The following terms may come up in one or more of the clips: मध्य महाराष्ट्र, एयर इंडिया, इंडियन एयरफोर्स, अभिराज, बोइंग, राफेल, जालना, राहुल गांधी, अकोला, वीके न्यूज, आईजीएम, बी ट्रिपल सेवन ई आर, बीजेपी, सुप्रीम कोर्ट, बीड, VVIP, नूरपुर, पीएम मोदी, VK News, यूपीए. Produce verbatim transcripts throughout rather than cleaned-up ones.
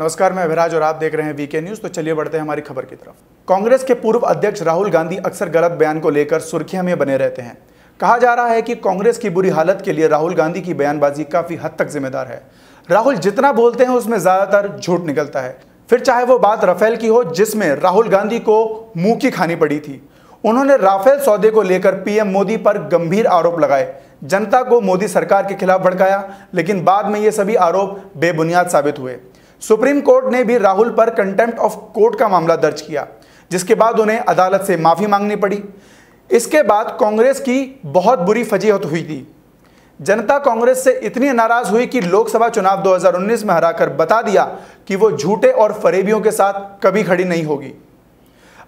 नमस्कार, मैं अभिराज और आप देख रहे हैं वीके न्यूज। तो चलिए बढ़ते हैं हमारी खबर की तरफ। कांग्रेस के पूर्व अध्यक्ष राहुल गांधी अक्सर गलत बयान को लेकर सुर्खियों में बने रहते हैं। कहा जा रहा है कि कांग्रेस की बुरी हालत के लिए राहुल गांधी की बयानबाजी काफी हद तक जिम्मेदार है। राहुल जितना बोलते हैं उसमें ज्यादातर झूठ निकलता है, फिर चाहे वो बात राफेल की हो जिसमें राहुल गांधी को मुंह की खानी पड़ी थी। उन्होंने राफेल सौदे को लेकर पीएम मोदी पर गंभीर आरोप लगाए, जनता को मोदी सरकार के खिलाफ भड़काया, लेकिन बाद में ये सभी आरोप बेबुनियाद साबित हुए। सुप्रीम कोर्ट ने भी राहुल पर कंटेम्प्ट ऑफ कोर्ट का मामला दर्ज किया, जिसके बाद उन्हें अदालत से माफी मांगनी पड़ी। इसके बाद कांग्रेस की बहुत बुरी फजीहत हुई थी। जनता कांग्रेस से इतनी नाराज हुई कि लोकसभा चुनाव दो हज़ार उन्नीस में हराकर बता दिया कि वो झूठे और फरेबियों के साथ कभी खड़ी नहीं होगी।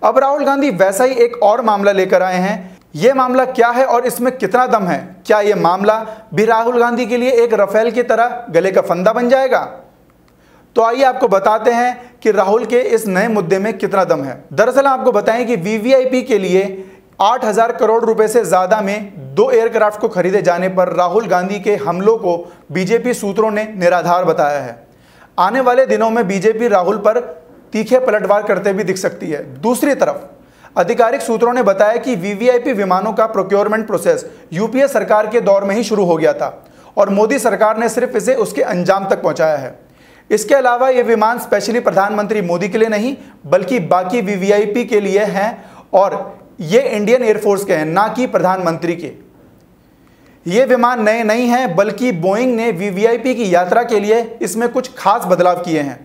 अब राहुल गांधी वैसा ही एक और मामला लेकर आए हैं। ये मामला क्या है और इसमें कितना दम है? क्या ये मामला भी राहुल गांधी के लिए एक राफेल की तरह गले का फंदा बन जाएगा? तो आइए आपको बताते हैं कि राहुल के इस नए मुद्दे में कितना दम है। दरअसल आपको बताएं कि वीवीआईपी के लिए आठ हज़ार करोड़ रुपए से ज्यादा में दो एयरक्राफ्ट को खरीदे जाने पर राहुल गांधी के हमलों को बीजेपी सूत्रों ने निराधार बताया है। आने वाले दिनों में बीजेपी राहुल पर तीखे पलटवार करते भी दिख सकती है। दूसरी तरफ आधिकारिक सूत्रों ने बताया कि वीवीआईपी विमानों का प्रोक्योरमेंट प्रोसेस यूपीए सरकार के दौर में ही शुरू हो गया था और मोदी सरकार ने सिर्फ इसे उसके अंजाम तक पहुंचाया है। इसके अलावा ये विमान स्पेशली प्रधानमंत्री मोदी के लिए नहीं बल्कि बाकी वीवीआईपी के लिए हैं और ये इंडियन एयरफोर्स के हैं, ना कि प्रधानमंत्री के। ये विमान नए नहीं हैं बल्कि बोइंग ने वीवीआईपी की यात्रा के लिए इसमें कुछ खास बदलाव किए हैं।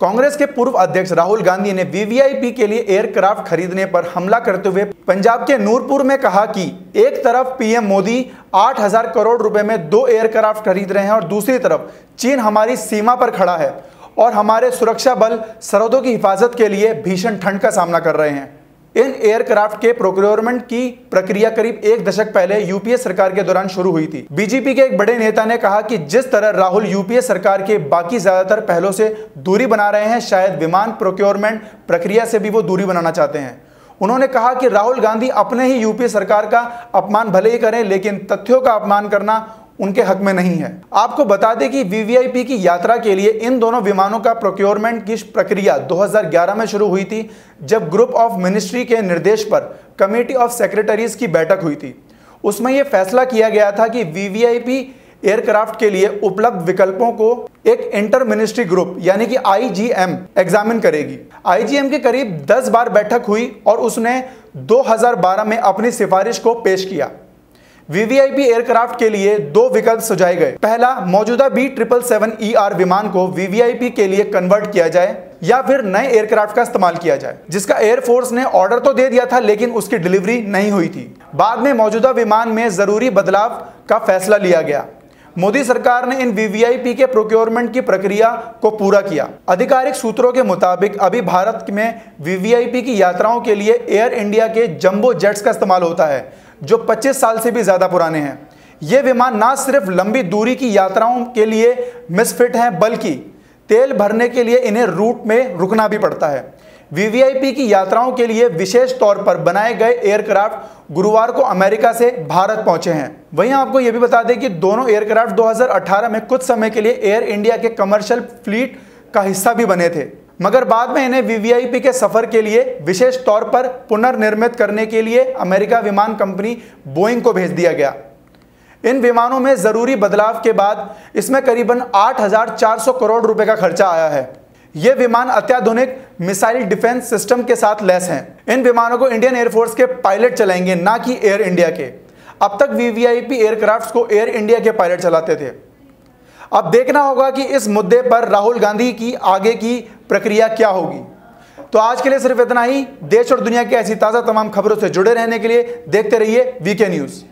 कांग्रेस के पूर्व अध्यक्ष राहुल गांधी ने वीवीआईपी के लिए एयरक्राफ्ट खरीदने पर हमला करते हुए पंजाब के नूरपुर में कहा कि एक तरफ पीएम मोदी आठ हज़ार करोड़ रुपए में दो एयरक्राफ्ट खरीद रहे हैं और दूसरी तरफ चीन हमारी सीमा पर खड़ा है और हमारे सुरक्षा बल सरहदों की हिफाजत के लिए भीषण ठंड का सामना कर रहे हैं। इन एयरक्राफ्ट के प्रोक्योरमेंट की प्रक्रिया करीब एक दशक पहले यूपीए सरकार के दौरान शुरू हुई थी। बीजेपी के एक बड़े नेता ने कहा कि जिस तरह राहुल यूपीए सरकार के बाकी ज्यादातर पहलों से दूरी बना रहे हैं, शायद विमान प्रोक्योरमेंट प्रक्रिया से भी वो दूरी बनाना चाहते हैं। उन्होंने कहा कि राहुल गांधी अपने ही यूपीए सरकार का अपमान भले ही करें, लेकिन तथ्यों का अपमान करना उनके हक में नहीं है। आपको बता दें कि वीवीआईपी की यात्रा के लिए इन दोनों विमानों का प्रोक्योरमेंट की प्रक्रिया दो हज़ार ग्यारह में शुरू हुई थी, जब ग्रुप ऑफ मिनिस्ट्री के निर्देश पर कमेटी ऑफ सेक्रेटरीज की बैठक हुई थी। उसमें यह फैसला किया गया था कि वीवीआईपी एयरक्राफ्ट के लिए उपलब्ध विकल्पों को एक इंटर मिनिस्ट्री ग्रुप यानी कि आईजीएम एग्जामिन करेगी। आईजीएम के करीब दस बार बैठक हुई और उसने दो हज़ार बारह में अपनी सिफारिश को पेश किया। वीवीआईपी एयरक्राफ्ट के लिए दो विकल्प सुझाए गए। पहला, मौजूदा बी ट्रिपल सेवन ई आर विमान को वीवीआईपी के लिए कन्वर्ट किया जाए या फिर नए एयरक्राफ्ट का इस्तेमाल किया जाए, जिसका एयरफोर्स ने ऑर्डर तो दे दिया था लेकिन उसकी डिलीवरी नहीं हुई थी। बाद में मौजूदा विमान में जरूरी बदलाव का फैसला लिया गया। मोदी सरकार ने इन वीवीआईपी के प्रोक्योरमेंट की प्रक्रिया को पूरा किया। आधिकारिक सूत्रों के मुताबिक अभी भारत में वीवीआईपी की यात्राओं के लिए एयर इंडिया के जंबो जेट्स का इस्तेमाल होता है, जो पच्चीस साल से भी ज़्यादा पुराने हैं। ये विमान ना सिर्फ लंबी दूरी की यात्राओं के लिए मिसफिट हैं बल्कि तेल भरने के लिए इन्हें रूट में रुकना भी पड़ता है। वीवीआईपी की यात्राओं के लिए विशेष तौर पर बनाए गए एयरक्राफ्ट गुरुवार को अमेरिका से भारत पहुंचे हैं। वहीं आपको यह भी बता दें कि दोनों एयरक्राफ्ट दो हज़ार अठारह में कुछ समय के लिए एयर इंडिया के कमर्शियल फ्लीट का हिस्सा भी बने थे, मगर बाद में इन्हें वीवीआईपी के सफर के लिए विशेष तौर पर पुनर्निर्मित करने के लिए अमेरिका विमान कंपनी बोइंग को भेज दिया गया। इन विमानों में जरूरी बदलाव के बाद इसमें करीबन आठ हज़ार चार सौ करोड़ रुपए का खर्चा आया है। ये विमान अत्याधुनिक मिसाइल डिफेंस सिस्टम के साथ लैस हैं। इन विमानों को इंडियन एयरफोर्स के पायलट चलाएंगे, ना कि एयर इंडिया के। अब तक वीवीआईपी एयरक्राफ्ट को एयर इंडिया के पायलट चलाते थे। अब देखना होगा कि इस मुद्दे पर राहुल गांधी की आगे की प्रक्रिया क्या होगी। तो आज के लिए सिर्फ इतना ही। देश और दुनिया की ऐसी ताज़ा तमाम खबरों से जुड़े रहने के लिए देखते रहिए वीके न्यूज़।